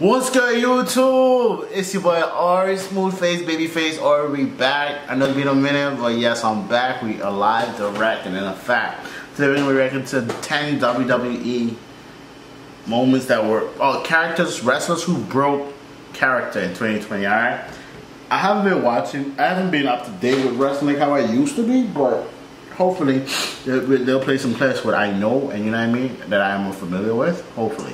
What's good, YouTube? It's your boy Ari, Smooth Face, Babyface. Ari, we back. I know it's been a minute, but yes, I'm back. We are live, direct, and in fact. Today we're going to be reacting to 10 WWE moments that were, characters, wrestlers who broke character in 2020, alright? I haven't been watching, I haven't been up to date with wrestling how I used to be, but hopefully they'll play some clips what I know, and you know what I mean, that I am familiar with, hopefully.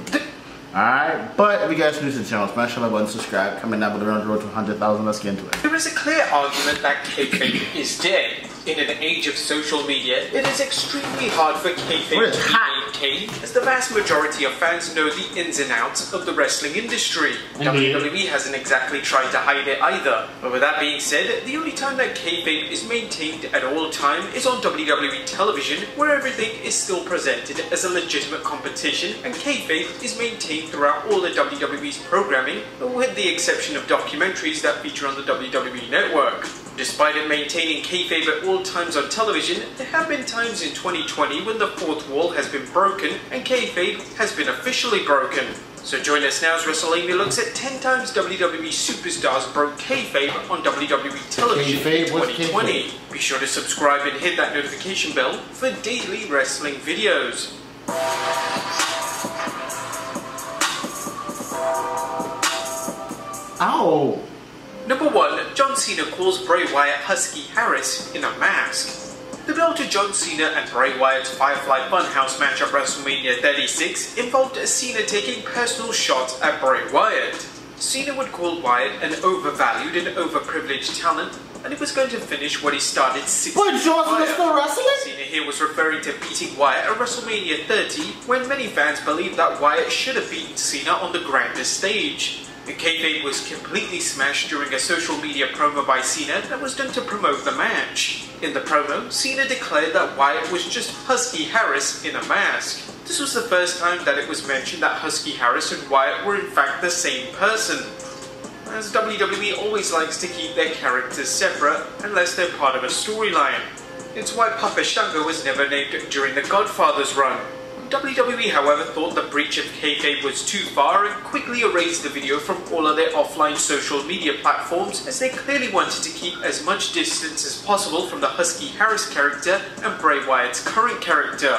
Alright, but if you guys are new to the channel, smash the like button, subscribe, comment down below on the road to 100,000, let's get into it. There is a clear argument that kayfabe is dead. In an age of social media, it is extremely hard for kayfabe to be maintained, as the vast majority of fans know the ins and outs of the wrestling industry. WWE hasn't exactly tried to hide it either. But with that being said, the only time that kayfabe is maintained at all time is on WWE television, where everything is still presented as a legitimate competition, and kayfabe is maintained throughout all the WWE's programming, with the exception of documentaries that feature on the WWE network. Despite it maintaining kayfabe at all times on television, there have been times in 2020 when the fourth wall has been broken and kayfabe has been officially broken. So join us now as WrestleMania looks at 10 times WWE superstars broke kayfabe on WWE television in 2020. Be sure to subscribe and hit that notification bell for daily wrestling videos. Ow! Number 1, John Cena calls Bray Wyatt Husky Harris in a mask. The build to John Cena and Bray Wyatt's Firefly Funhouse match at WrestleMania 36 involved Cena taking personal shots at Bray Wyatt. Cena would call Wyatt an overvalued and overprivileged talent, and he was going to finish what he started 6 years ago. But John was still wrestling? Cena here was referring to beating Wyatt at WrestleMania 30, when many fans believed that Wyatt should have beaten Cena on the grander stage. The kayfabe was completely smashed during a social media promo by Cena that was done to promote the match. In the promo, Cena declared that Wyatt was just Husky Harris in a mask. This was the first time that it was mentioned that Husky Harris and Wyatt were in fact the same person, as WWE always likes to keep their characters separate unless they're part of a storyline. It's why Papa Shango was never named during the Godfather's run. WWE, however, thought the breach of kayfabe was too far and quickly erased the video from all of their offline social media platforms, as they clearly wanted to keep as much distance as possible from the Husky Harris character and Bray Wyatt's current character.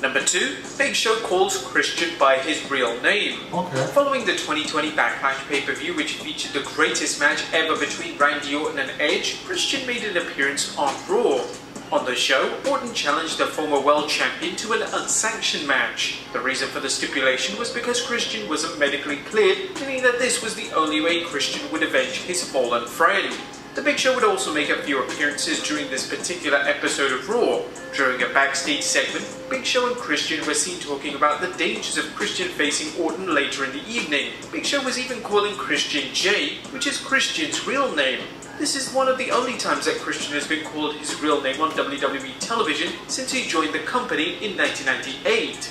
Number 2, Big Show calls Christian by his real name. Okay. Following the 2020 Backlash pay-per-view, which featured the greatest match ever between Randy Orton and Edge, Christian made an appearance on Raw. On the show, Orton challenged the former world champion to an unsanctioned match. The reason for the stipulation was because Christian wasn't medically cleared, meaning that this was the only way Christian would avenge his fallen friend. The Big Show would also make a few appearances during this particular episode of Raw. During a backstage segment, Big Show and Christian were seen talking about the dangers of Christian facing Orton later in the evening. Big Show was even calling Christian J, which is Christian's real name. This is one of the only times that Christian has been called his real name on WWE television since he joined the company in 1998.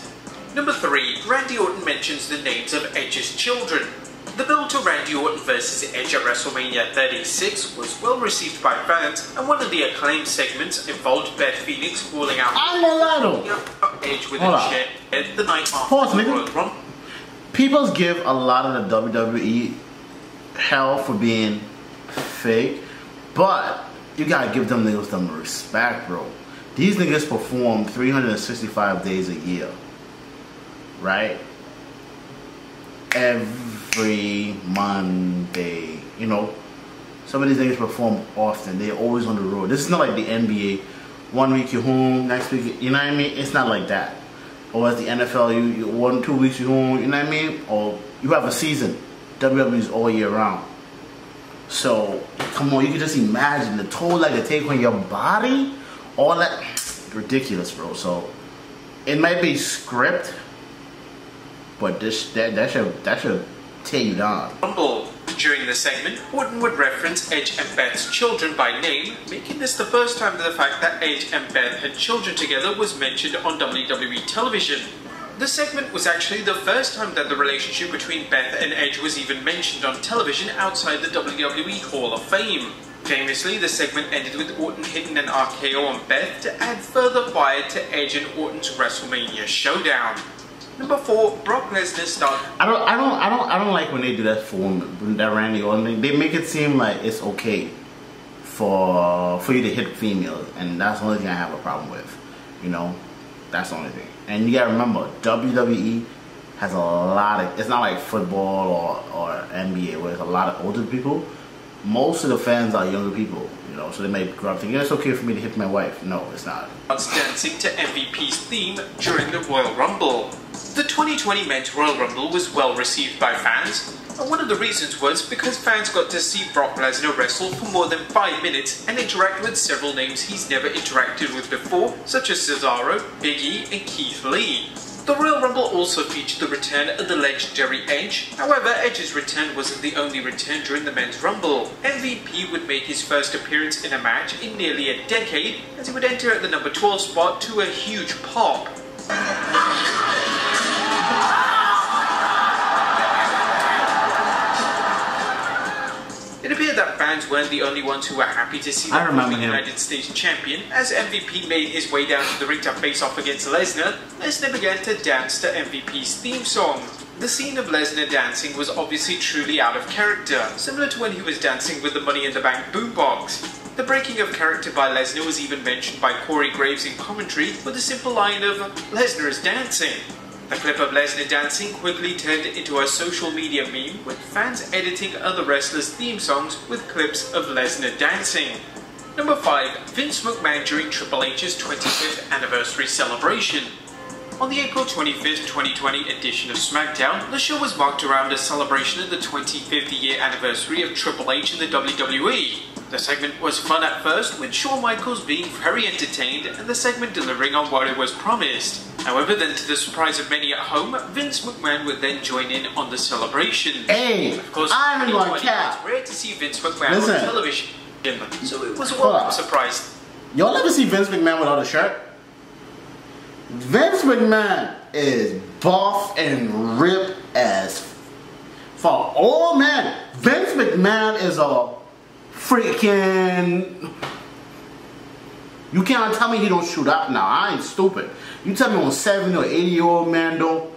Number 3, Randy Orton mentions the names of Edge's children. The build to Randy Orton vs. Edge at WrestleMania 36 was well received by fans, and one of the acclaimed segments involved Beth Phoenix calling out Edge with a chair the night after the Royal Rumble. People give a lot of the WWE hell for being fake, but you gotta give them niggas some respect, bro. These niggas perform 365 days a year, right? Every Monday, you know, some of these niggas perform often. They're always on the road. This is not like the NBA. One week you're home, next week, you know what I mean? It's not like that. Or at the NFL, you 1 2 weeks you're home, you know what I mean? Or you have a season. WWE's all year round. So come on, you can just imagine the toll that it take on your body. All that ridiculous, bro. So it might be script, but this that should tear you down. Rumble. During the segment, Orton would reference Edge and Beth's children by name, making this the first time that the fact that Edge and Beth had children together was mentioned on WWE television. The segment was actually the first time that the relationship between Beth and Edge was even mentioned on television outside the WWE Hall of Fame. Famously, the segment ended with Orton hitting an RKO on Beth to add further fire to Edge and Orton's WrestleMania showdown. Number 4, Brock Lesnar started. I don't like when they do that for women, that Randy Orton thing. They make it seem like it's okay for you to hit females, and that's the only thing I have a problem with. You know, that's the only thing. And you gotta remember, WWE has a lot of. It's not like football or NBA where there's a lot of older people. Most of the fans are younger people, you know, so they may grow up thinking, it's okay for me to hit my wife. No, it's not. Dancing to MVP's theme during the Royal Rumble. The 2020 men's Royal Rumble was well received by fans, and one of the reasons was because fans got to see Brock Lesnar wrestle for more than 5 minutes and interact with several names he's never interacted with before, such as Cesaro, Big E, and Keith Lee. The Royal Rumble also featured the return of the legendary Edge. However, Edge's return wasn't the only return during the men's Rumble. MVP would make his first appearance in a match in nearly a decade, as he would enter at the number 12 spot to a huge pop. It appeared that fans weren't the only ones who were happy to see the United States champion, as MVP made his way down to the ring to face off against Lesnar. Lesnar began to dance to MVP's theme song. The scene of Lesnar dancing was obviously truly out of character, similar to when he was dancing with the Money in the Bank boombox. The breaking of character by Lesnar was even mentioned by Corey Graves in commentary with a simple line of, "Lesnar is dancing." The clip of Lesnar dancing quickly turned into a social media meme, with fans editing other wrestlers' theme songs with clips of Lesnar dancing. Number 5, Vince McMahon during Triple H's 25th anniversary celebration. On the April 25th, 2020 edition of SmackDown, the show was marked around a celebration of the 25th year anniversary of Triple H and the WWE. The segment was fun at first, with Shawn Michaels being very entertained and the segment delivering on what it was promised. However, then to the surprise of many at home, Vince McMahon would then join in on the celebration. Hey, of course, I'm going to cap. It's rare to see Vince McMahon on television, so it was a welcome surprise. Y'all ever see Vince McMahon without a shirt? Vince McMahon is buff and ripped as for old man. Vince McMahon is a freaking. You can't tell me he don't shoot up now. I ain't stupid. You tell me on 70 or 80-year-old man though,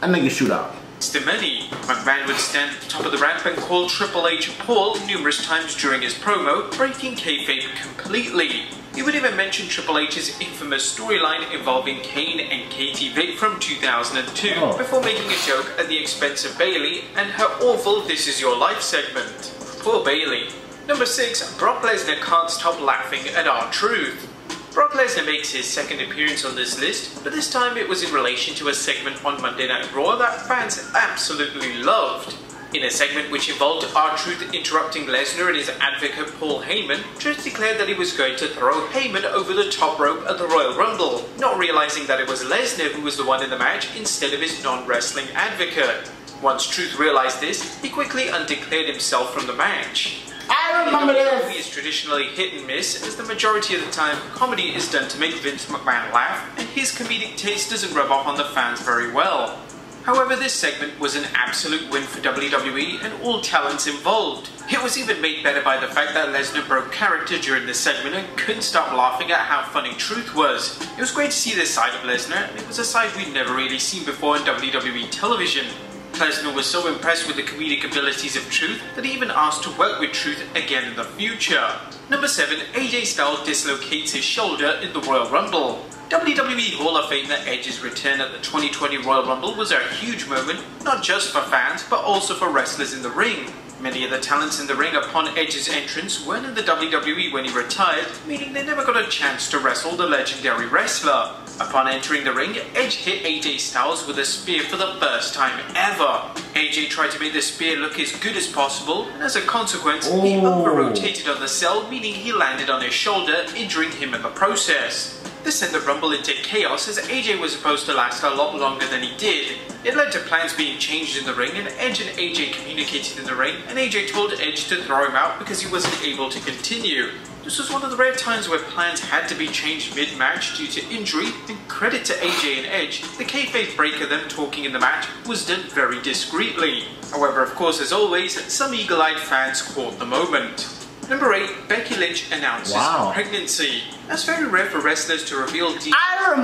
that nigga shoot up. It's the many. McMahon would stand at the top of the ramp and call Triple H Paul numerous times during his promo, breaking kayfabe completely. He would even mention Triple H's infamous storyline involving Kane and Katie Vick from 2002, before making a joke at the expense of Bailey and her awful This Is Your Life segment. Poor Bailey. Number 6, Brock Lesnar can't stop laughing at R-Truth. Brock Lesnar makes his second appearance on this list, but this time it was in relation to a segment on Monday Night Raw that fans absolutely loved. In a segment which involved R-Truth interrupting Lesnar and his advocate Paul Heyman, Truth declared that he was going to throw Heyman over the top rope at the Royal Rumble, not realizing that it was Lesnar who was the one in the match instead of his non-wrestling advocate. Once Truth realized this, he quickly undeclared himself from the match. I remember this! WWE is traditionally hit and miss, as the majority of the time, comedy is done to make Vince McMahon laugh, and his comedic taste doesn't rub off on the fans very well. However, this segment was an absolute win for WWE and all talents involved. It was even made better by the fact that Lesnar broke character during this segment and couldn't stop laughing at how funny Truth was. It was great to see this side of Lesnar, and it was a side we'd never really seen before on WWE television. Lesnar was so impressed with the comedic abilities of Truth that he even asked to work with Truth again in the future. Number 7, AJ Styles dislocates his shoulder in the Royal Rumble. WWE Hall of Famer Edge's return at the 2020 Royal Rumble was a huge moment, not just for fans, but also for wrestlers in the ring. Many of the talents in the ring upon Edge's entrance weren't in the WWE when he retired, meaning they never got a chance to wrestle the legendary wrestler. Upon entering the ring, Edge hit AJ Styles with a spear for the first time ever. AJ tried to make the spear look as good as possible, and as a consequence, he over-rotated on the cell, meaning he landed on his shoulder, injuring him in the process. This sent the Rumble into chaos, as AJ was supposed to last a lot longer than he did. It led to plans being changed in the ring, and Edge and AJ communicated in the ring, and AJ told Edge to throw him out because he wasn't able to continue. This was one of the rare times where plans had to be changed mid-match due to injury, and credit to AJ and Edge, the kayfabe break of them talking in the match was done very discreetly. However, of course, as always, some eagle-eyed fans caught the moment. Number 8, Becky Lynch announces pregnancy. That's very rare for wrestlers to reveal details on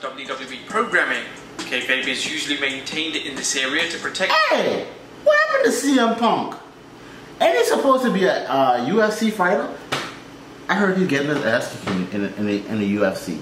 WWE programming. kayfabe is usually maintained in this area to protect... Hey! What happened to CM Punk? Ain't he supposed to be a UFC fighter? I heard he's getting his ass kicked in the UFC.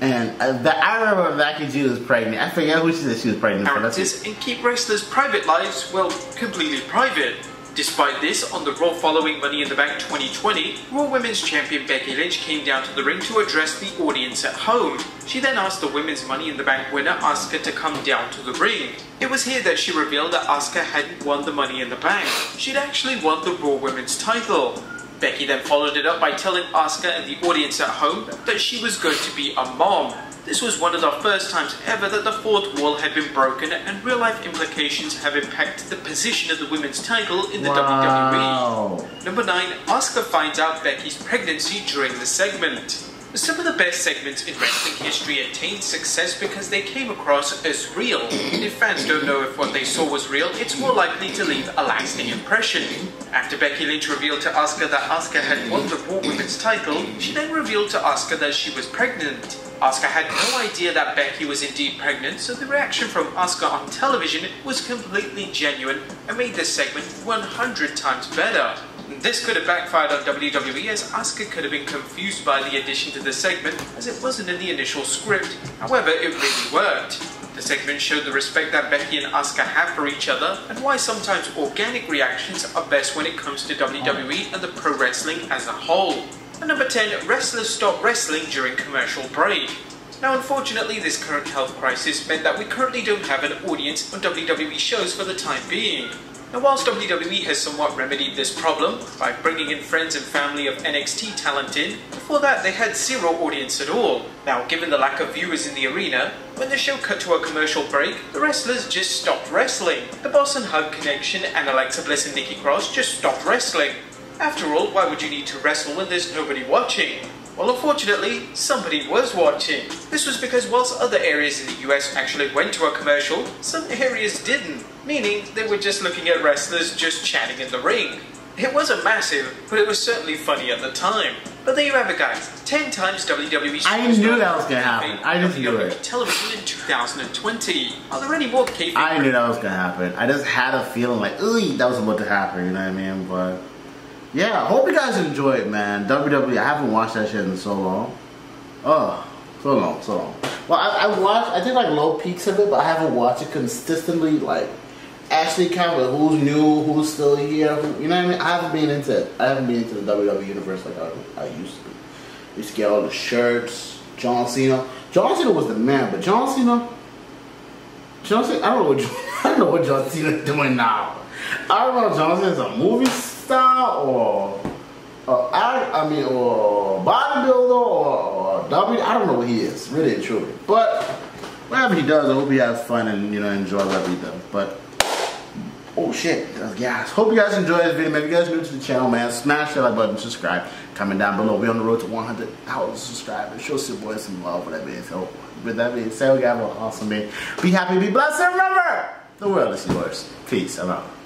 And I remember Becky G was pregnant. I forget who she said she was pregnant. Characters and keep wrestlers' private lives, well, completely private. Despite this, on the Raw following Money in the Bank 2020, Raw Women's Champion Becky Lynch came down to the ring to address the audience at home. She then asked the Women's Money in the Bank winner Asuka to come down to the ring. It was here that she revealed that Asuka hadn't won the Money in the Bank. She'd actually won the Raw Women's title. Becky then followed it up by telling Asuka and the audience at home that she was going to be a mom. This was one of the first times ever that the fourth wall had been broken, and real-life implications have impacted the position of the women's title in the WWE. Number 9, Asuka finds out Becky's pregnancy during the segment. Some of the best segments in wrestling history attained success because they came across as real. If fans don't know if what they saw was real, it's more likely to leave a lasting impression. After Becky Lynch revealed to Asuka that Asuka had won the Raw Women's title, she then revealed to Asuka that she was pregnant. Asuka had no idea that Becky was indeed pregnant, so the reaction from Asuka on television was completely genuine and made this segment 100 times better. This could have backfired on WWE, as Asuka could have been confused by the addition to the segment, as it wasn't in the initial script. However, it really worked. The segment showed the respect that Becky and Asuka have for each other, and why sometimes organic reactions are best when it comes to WWE and the pro wrestling as a whole. And number 10, wrestlers stop wrestling during commercial break. Now, unfortunately, this current health crisis meant that we currently don't have an audience on WWE shows for the time being. Now, whilst WWE has somewhat remedied this problem by bringing in friends and family of NXT talent in, before that they had zero audience at all. Now, given the lack of viewers in the arena, when the show cut to a commercial break, the wrestlers just stopped wrestling. The Boss and Hug Connection and Alexa Bliss and Nikki Cross just stopped wrestling. After all, why would you need to wrestle when there's nobody watching? Well, unfortunately, somebody was watching. This was because whilst other areas in the US actually went to a commercial, some areas didn't, meaning they were just looking at wrestlers just chatting in the ring. It wasn't massive, but it was certainly funny at the time. But there you have it, guys. 10 times WWE... I knew that was gonna happen. I just knew it. ...television in 2020. Are there any more kayfabe... I knew that was gonna happen. I just had a feeling like, ooh, that was about to happen, you know what I mean? But... yeah, hope you guys enjoy it, man. WWE, I haven't watched that shit in so long. Oh, so long. Well, I watched, I did like low peaks of it, but I haven't watched it consistently, like, actually kind of who's new, who's still here, who, you know what I mean? I haven't been into the WWE universe like I used to be. I used to get all the shirts, John Cena. John Cena was the man, but John Cena, I don't know what John Cena's doing now. I don't know if John Cena's a movie star or bodybuilder or WWE. I don't know what he is, really and truly. But whatever he does, I hope he has fun and, you know, enjoy whatever he does. But oh shit, guys, hope you guys enjoy this video, man. If you guys are new to the channel, man, smash that like button, subscribe, comment down below. We're on the road to 100,000 subscribers. Show us your boys some love, whatever it is. So with that being said, we have an awesome day. Be happy, be blessed, and remember, the world is yours. Peace. I'm out.